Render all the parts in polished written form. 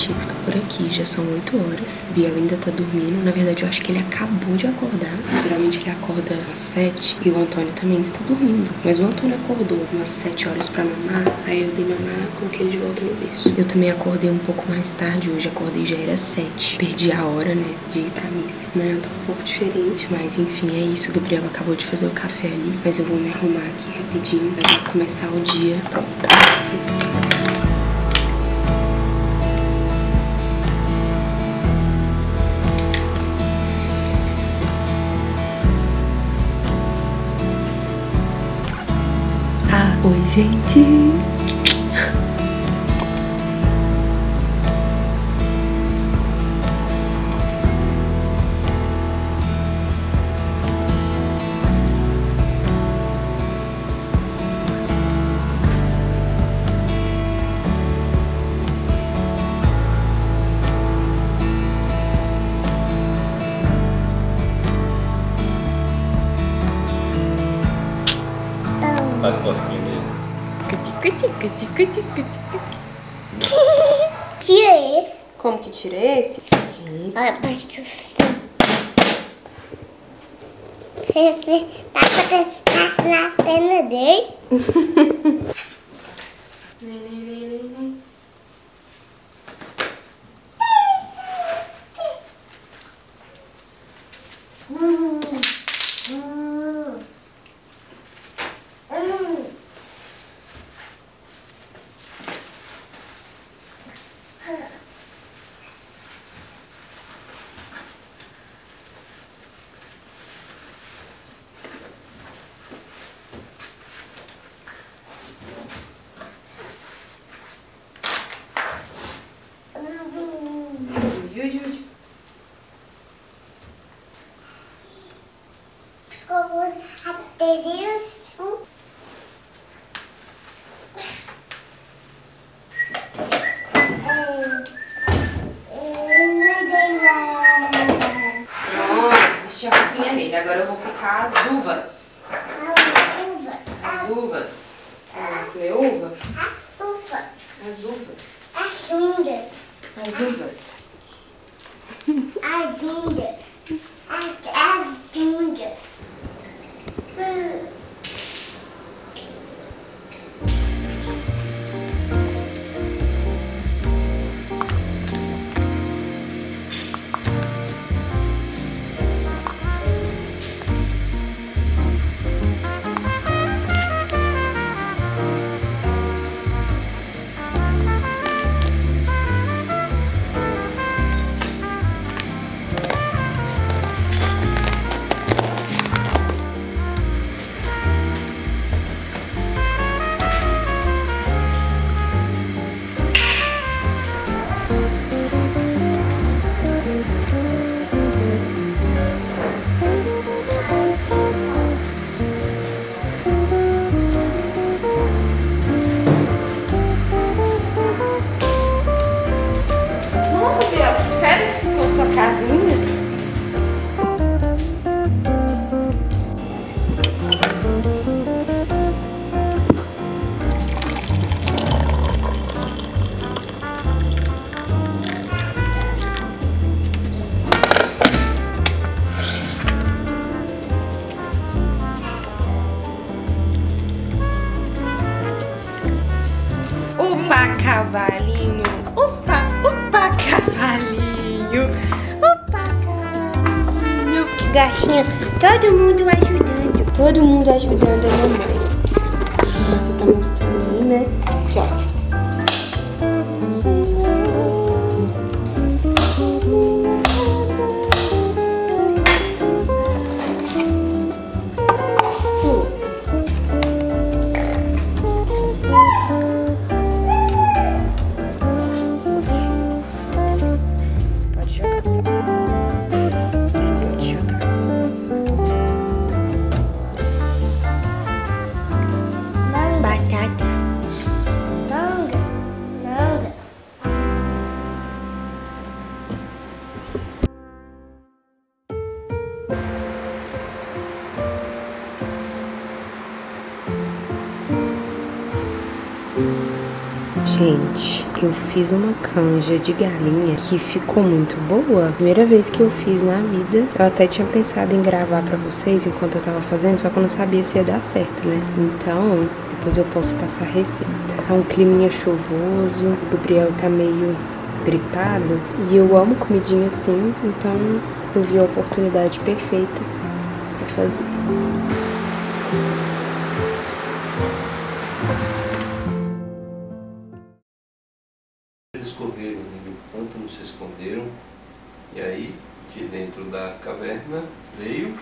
típica por aqui. Já são 8 horas. Biel ainda tá dormindo. Na verdade, eu acho que ele acabou de acordar. Geralmente ele acorda às 7 e o Antônio também está dormindo. Mas o Antônio acordou umas 7 horas pra mamar. Aí eu dei mamar, coloquei ele de volta no berço. Eu também acordei um pouco mais tarde. Hoje acordei já era 7. Perdi a hora, né, de ir pra missa. Né, tá um pouco diferente, mas enfim, é isso. O Gabriel acabou de fazer o café ali. Mas eu vou me arrumar aqui rapidinho pra começar o dia. Pronto. Oi, gente! Faz cosquinha dele. Tira esse. Como que tira esse? Ah, parte do fio. Você tá na perna dele? Agora eu vou picar as uvas. As uvas. Vamos comer uva? As uvas. As uvas. As uvas. As uvas. As uvas. Cavalinho, opa, opa, cavalinho, opa, cavalinho. Que gatinha, todo mundo ajudando a mamãe. Nossa, tá mostrando aí, né? Aqui, ó. Gente, que eu fiz uma canja de galinha que ficou muito boa. Primeira vez que eu fiz na vida. Eu até tinha pensado em gravar pra vocês enquanto eu tava fazendo, só que eu não sabia se ia dar certo, né? Então, depois eu posso passar a receita. Tá um climinha chuvoso, o Gabriel tá meio gripado e eu amo comidinha assim, então eu vi a oportunidade perfeita de fazer. Eles correram do pântano, se esconderam e aí de dentro da caverna veio...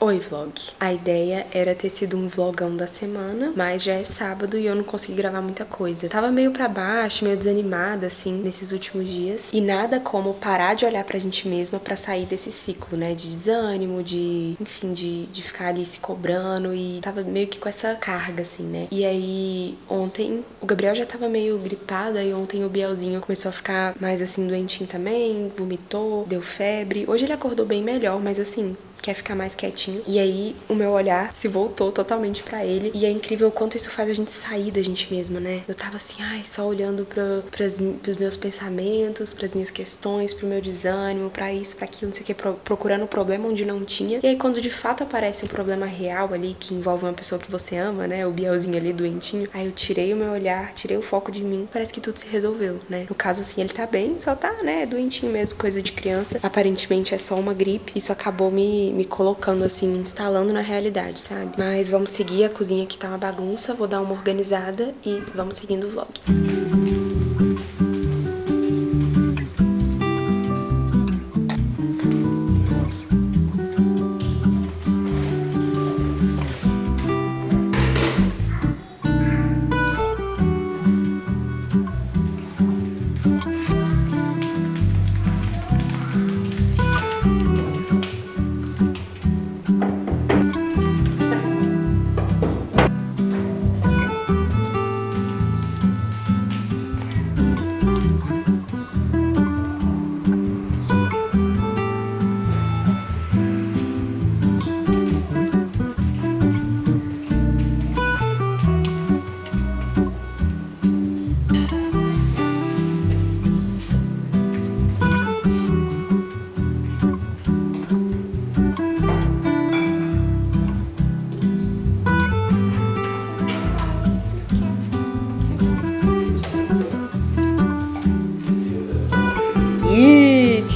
Oi vlog, a ideia era ter sido um vlogão da semana, mas já é sábado e eu não consegui gravar muita coisa. Eu tava meio pra baixo, meio desanimada assim, nesses últimos dias. E nada como parar de olhar pra gente mesma pra sair desse ciclo, né, de desânimo, de, enfim, de ficar ali se cobrando. E tava meio que com essa carga assim, né. E aí ontem, o Gabriel já tava meio gripado, e ontem o Bielzinho começou a ficar mais assim, doentinho também, vomitou, deu febre. Hoje ele acordou bem melhor, mas assim... quer ficar mais quietinho. E aí o meu olhar se voltou totalmente pra ele. E é incrível o quanto isso faz a gente sair da gente mesma, né? Eu tava assim, ai, só olhando pros meus pensamentos, pras minhas questões, pro meu desânimo, pra isso, pra aquilo, não sei o que, procurando um problema onde não tinha. E aí quando de fato aparece um problema real ali, que envolve uma pessoa que você ama, né? O Bielzinho ali, doentinho. Aí eu tirei o meu olhar, tirei o foco de mim. Parece que tudo se resolveu, né? No caso assim, ele tá bem, só tá, né? Doentinho mesmo, coisa de criança. Aparentemente é só uma gripe. Isso acabou me colocando assim, me instalando na realidade, sabe? Mas vamos seguir, a cozinha aqui tá uma bagunça, vou dar uma organizada e vamos seguindo o vlog.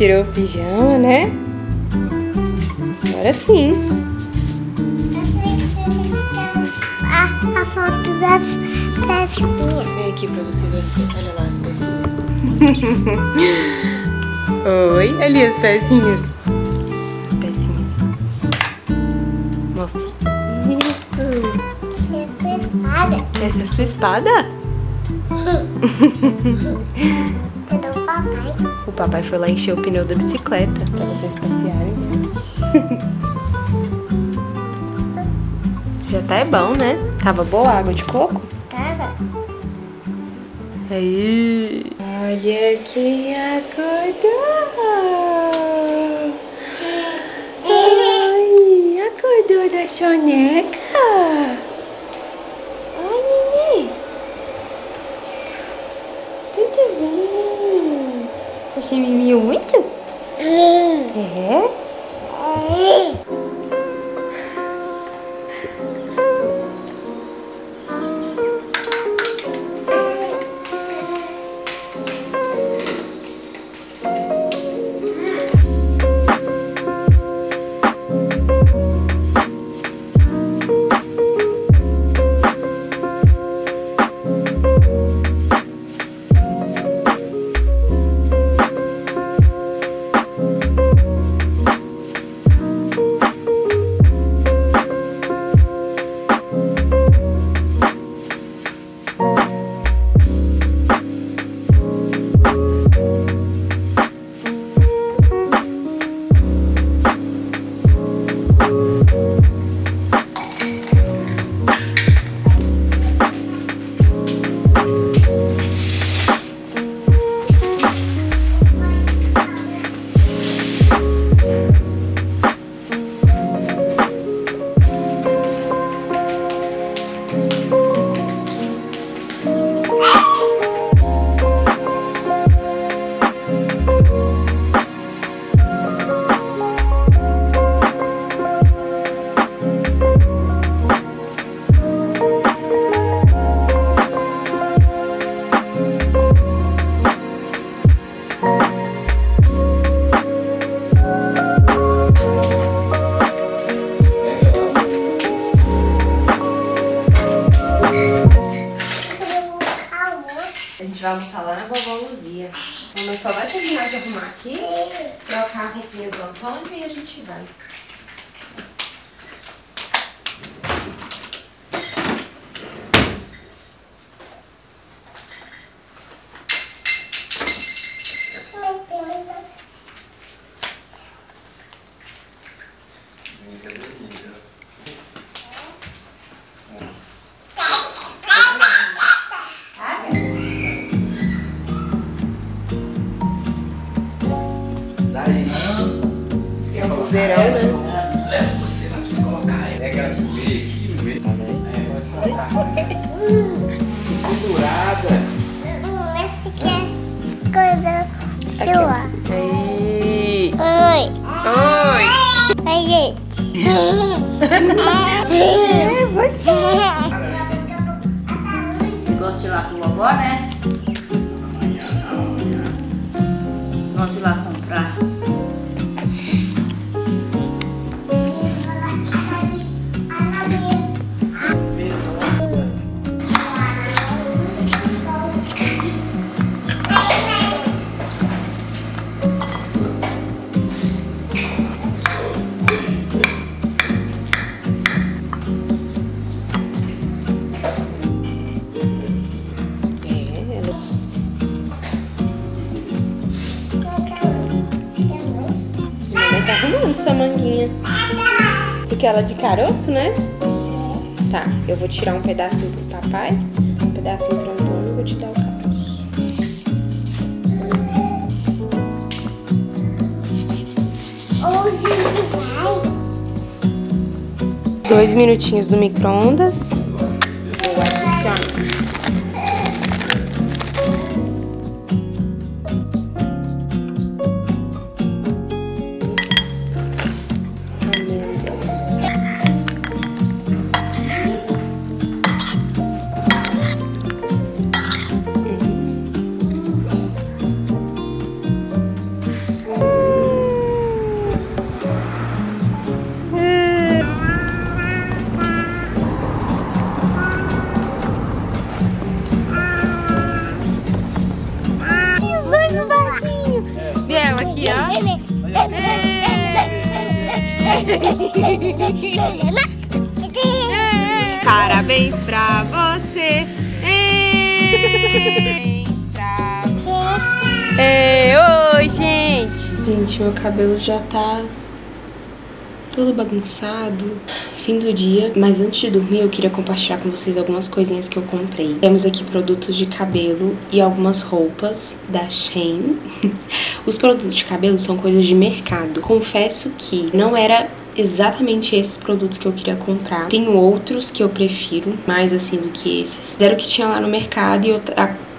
Tirou o pijama, né? Agora sim. A foto das pecinhas. Vem aqui pra você ver as pecinhas. Olha lá as pecinhas. Oi, ali as pecinhas. As pecinhas. Nossa. Isso. Essa é a sua espada. Essa é a sua espada? O papai foi lá encher o pneu da bicicleta pra vocês passearem. Já tá é bom, né? Tava boa a água de coco? Tava. Aí. Olha quem acordou. Ai, acordou da soneca. Ai, neném. Tudo bem? Você mimiu muito? É? arrumar aqui, trocar a roupinha do Antônio e a gente vai. Ela de caroço, né? Tá, eu vou tirar um pedacinho pro papai, um pedacinho pro Antônio e vou te dar o caroço. Dois minutinhos no micro-ondas. Vou adicionar. Parabéns pra você! Parabéns pra você! Oi, gente! Gente, meu cabelo já tá todo bagunçado. Fim do dia, mas antes de dormir eu queria compartilhar com vocês algumas coisinhas que eu comprei. Temos aqui produtos de cabelo e algumas roupas da Shein. Os produtos de cabelo são coisas de mercado. Confesso que não era exatamente esses produtos que eu queria comprar. Tem outros que eu prefiro, mais assim do que esses. Era o que tinha lá no mercado e eu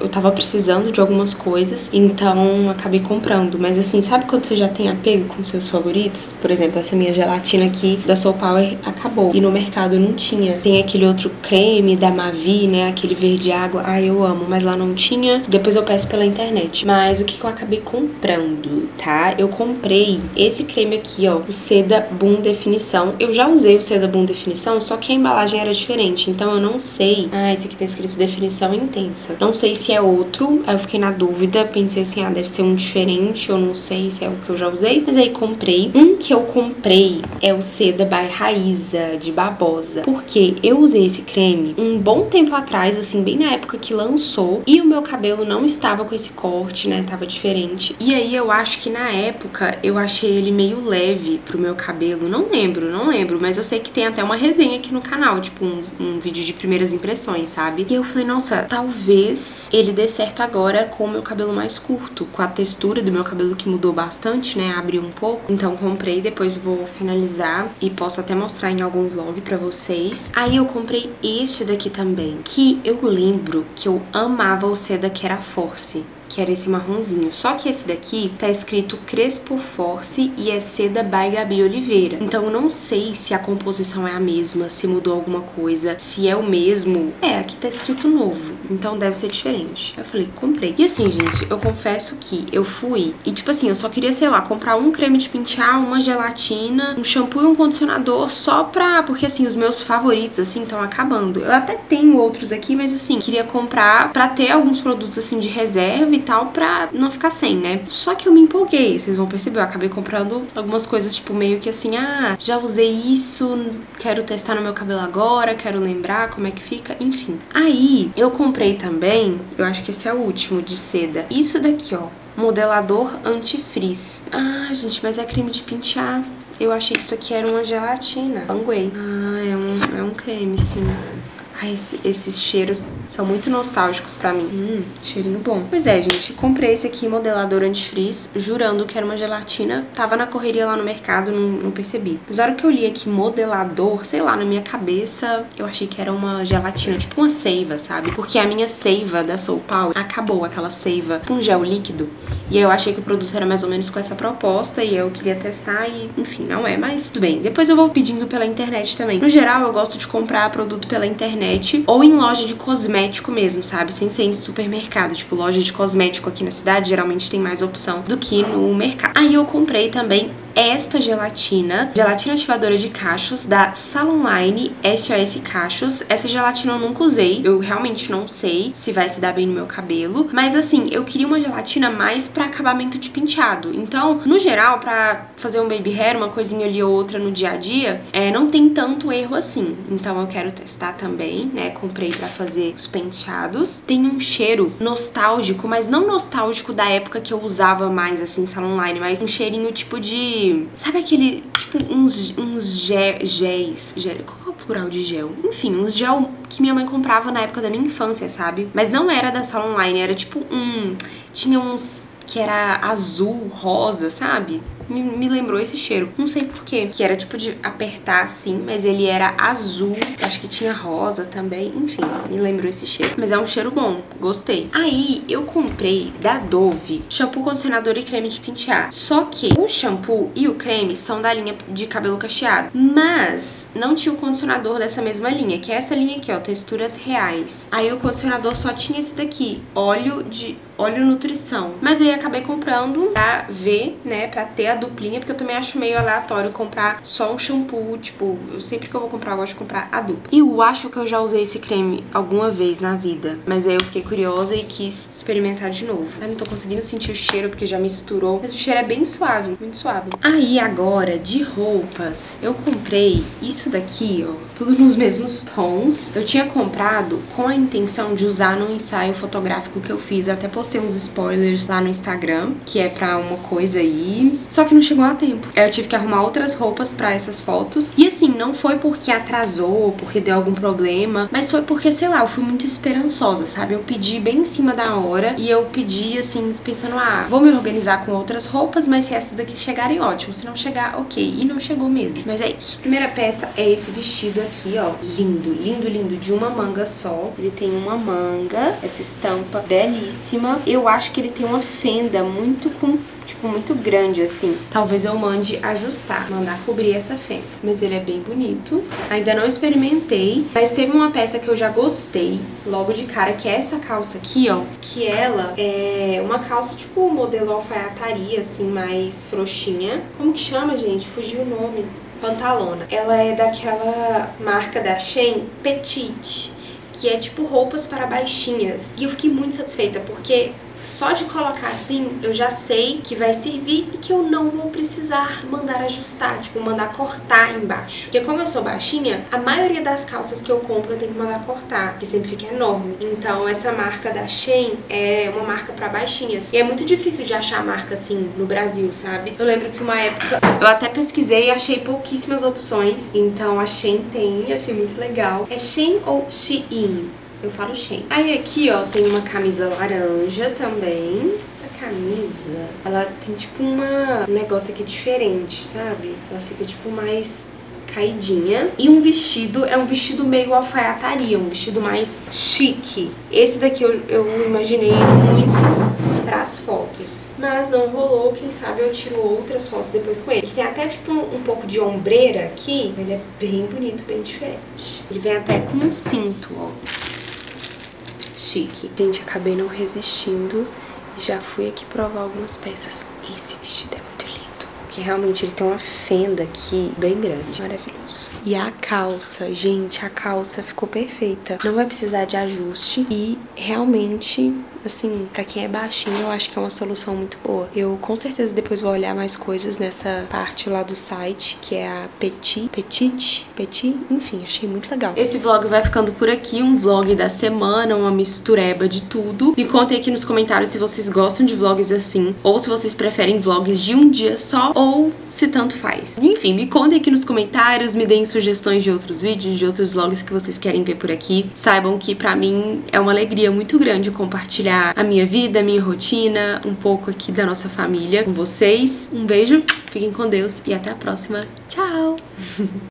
tava precisando de algumas coisas, então acabei comprando. Mas assim, sabe quando você já tem apego com seus favoritos? Por exemplo, essa minha gelatina aqui da Soul Power acabou e no mercado não tinha. Tem aquele outro creme da Mavi, né? Aquele verde água. Ai, eu amo, mas lá não tinha. Depois eu peço pela internet. Mas o que eu acabei comprando, tá? Eu comprei esse creme aqui, ó, o Seda Boom Definição. Eu já usei o Seda Boom Definição, só que a embalagem era diferente, então eu não sei. Ah, esse aqui tá escrito Definição Intensa. Não sei se é outro, aí eu fiquei na dúvida, pensei assim, ah, deve ser um diferente, eu não sei se é o que eu já usei, mas aí comprei. Um que eu comprei é o Seda by Raiza, de babosa, porque eu usei esse creme um bom tempo atrás, assim, bem na época que lançou, e o meu cabelo não estava com esse corte, né, tava diferente, e aí eu acho que na época eu achei ele meio leve pro meu cabelo, não lembro, mas eu sei que tem até uma resenha aqui no canal, tipo um vídeo de primeiras impressões, sabe? E eu falei, nossa, talvez ele dê certo agora com o meu cabelo mais curto, com a textura do meu cabelo que mudou bastante, né, abriu um pouco. Então comprei, depois vou finalizar e posso até mostrar em algum vlog pra vocês. Aí eu comprei este daqui também, que eu lembro que eu amava o Seda Keraforce, que era esse marronzinho. Só que esse daqui tá escrito Crespo Force e é Seda by Gabi Oliveira. Então eu não sei se a composição é a mesma, se mudou alguma coisa, se é o mesmo. É, aqui tá escrito novo, então deve ser diferente. Eu falei, comprei. E assim, gente, eu confesso que eu fui e tipo assim, eu só queria, sei lá, comprar um creme de pentear, uma gelatina, um shampoo e um condicionador só pra... Porque assim, os meus favoritos, assim, estão acabando. Eu até tenho outros aqui, mas assim, queria comprar pra ter alguns produtos, assim, de reserva e tal pra não ficar sem, né? Só que eu me empolguei, vocês vão perceber, eu acabei comprando algumas coisas, tipo, meio que assim, ah, já usei isso, quero testar no meu cabelo agora, quero lembrar como é que fica, enfim. Aí, eu comprei também, eu acho que esse é o último de seda, isso daqui, ó, modelador anti-frizz. Ah, gente, mas é creme de pentear. Eu achei que isso aqui era uma gelatina. Panguei. Ah, é um creme, sim. Ai, esses cheiros são muito nostálgicos pra mim. Cheirinho bom. Pois é, gente, comprei esse aqui, modelador antifrizz, jurando que era uma gelatina. Tava na correria lá no mercado, não percebi. Mas na hora que eu li aqui modelador, sei lá, na minha cabeça, eu achei que era uma gelatina, tipo uma seiva, sabe? Porque a minha seiva da Soul Power acabou, aquela seiva com gel líquido. E eu achei que o produto era mais ou menos com essa proposta e eu queria testar e, enfim, não é, mas tudo bem. Depois eu vou pedindo pela internet também. No geral, eu gosto de comprar produto pela internet ou em loja de cosmético mesmo, sabe? Sem ser em supermercado. Tipo, loja de cosmético aqui na cidade geralmente tem mais opção do que no mercado. Aí eu comprei também esta gelatina, gelatina ativadora de cachos da Salon Line SOS Cachos. Essa gelatina eu nunca usei, eu realmente não sei se vai se dar bem no meu cabelo, mas assim, eu queria uma gelatina mais pra acabamento de penteado. Então, no geral, pra fazer um baby hair, uma coisinha ali ou outra no dia a dia, não tem tanto erro assim. Então eu quero testar também, né? Comprei pra fazer os penteados. Tem um cheiro nostálgico, mas não nostálgico da época que eu usava mais, assim, Salon Line, mas um cheirinho tipo de... Sabe aquele, tipo, uns géis, qual é o plural de gel? Enfim, uns gel que minha mãe comprava na época da minha infância, sabe? Mas não era da Salon Line, era tipo tinha uns que era azul, rosa, sabe? Me lembrou esse cheiro, não sei porquê. Que era tipo de apertar assim, mas ele era azul, acho que tinha rosa também, enfim, me lembrou esse cheiro. Mas é um cheiro bom, gostei. Aí eu comprei da Dove shampoo, condicionador e creme de pentear. Só que o shampoo e o creme são da linha de cabelo cacheado, mas não tinha o condicionador dessa mesma linha, que é essa linha aqui, ó, Texturas Reais. Aí o condicionador só tinha esse daqui, óleo nutrição. Mas aí eu acabei comprando pra ver, né, pra ter a duplinha, porque eu também acho meio aleatório comprar só um shampoo, tipo, sempre que eu vou comprar, eu gosto de comprar a dupla. E eu acho que eu já usei esse creme alguma vez na vida, mas aí eu fiquei curiosa e quis experimentar de novo. Eu não tô conseguindo sentir o cheiro, porque já misturou, mas o cheiro é bem suave, muito suave. Aí agora, de roupas, eu comprei isso daqui, ó, tudo nos mesmos tons. Eu tinha comprado com a intenção de usar num ensaio fotográfico que eu fiz, até postei uns spoilers lá no Instagram, que é pra uma coisa aí... Só que não chegou a tempo. Eu tive que arrumar outras roupas pra essas fotos. E assim, não foi porque atrasou, porque deu algum problema, mas foi porque, sei lá, eu fui muito esperançosa, sabe? Eu pedi bem em cima da hora e eu pedi, assim, pensando, ah, vou me organizar com outras roupas, mas se essas daqui chegarem, ótimo. Se não chegar, ok. E não chegou mesmo. Mas é isso. Primeira peça é esse vestido aqui, ó. Lindo, lindo, lindo. De uma manga só. Ele tem uma manga, essa estampa belíssima. Eu acho que ele tem uma fenda muito comprida, tipo, muito grande, assim. Talvez eu mande ajustar, mandar cobrir essa fenda. Mas ele é bem bonito. Ainda não experimentei, mas teve uma peça que eu já gostei logo de cara, que é essa calça aqui, ó. Que ela é uma calça, tipo, modelo alfaiataria, assim, mais frouxinha. Como que chama, gente? Fugiu o nome. Pantalona. Ela é daquela marca da Shein, Petite, que é, tipo, roupas para baixinhas. E eu fiquei muito satisfeita, porque... Só de colocar assim, eu já sei que vai servir e que eu não vou precisar mandar ajustar, tipo, mandar cortar embaixo. Porque como eu sou baixinha, a maioria das calças que eu compro eu tenho que mandar cortar, que sempre fica enorme. Então essa marca da Shein é uma marca pra baixinhas. E é muito difícil de achar marca assim no Brasil, sabe? Eu lembro que uma época eu até pesquisei e achei pouquíssimas opções. Então a Shein tem, achei muito legal. É Shein ou Shein? Eu falo Shein. Aí aqui, ó, tem uma camisa laranja também. Essa camisa, ela tem tipo um negócio aqui diferente, sabe? Ela fica tipo mais... caidinha. E um vestido, é um vestido meio alfaiataria, um vestido mais chique. Esse daqui eu imaginei muito pras fotos, mas não rolou, quem sabe eu tiro outras fotos depois com ele. Ele tem até tipo um pouco de ombreira aqui, ele é bem bonito, bem diferente. Ele vem até com um cinto, ó. Chique. Gente, acabei não resistindo e já fui aqui provar algumas peças. Esse vestido é muito lindo. Que realmente ele tem uma fenda aqui bem grande. Maravilhoso. E a calça, gente, a calça ficou perfeita. Não vai precisar de ajuste e realmente assim, pra quem é baixinho, eu acho que é uma solução muito boa. Eu com certeza depois vou olhar mais coisas nessa parte lá do site, que é a Petit, enfim, achei muito legal. Esse vlog vai ficando por aqui, um vlog da semana, uma mistureba de tudo. Me contem aqui nos comentários se vocês gostam de vlogs assim, ou se vocês preferem vlogs de um dia só, ou se tanto faz. Enfim, me contem aqui nos comentários, me deem sugestões de outros vídeos, de outros vlogs que vocês querem ver por aqui. Saibam que pra mim é uma alegria muito grande compartilhar a minha vida, a minha rotina, um pouco aqui da nossa família com vocês. Um beijo, fiquem com Deus e até a próxima. Tchau!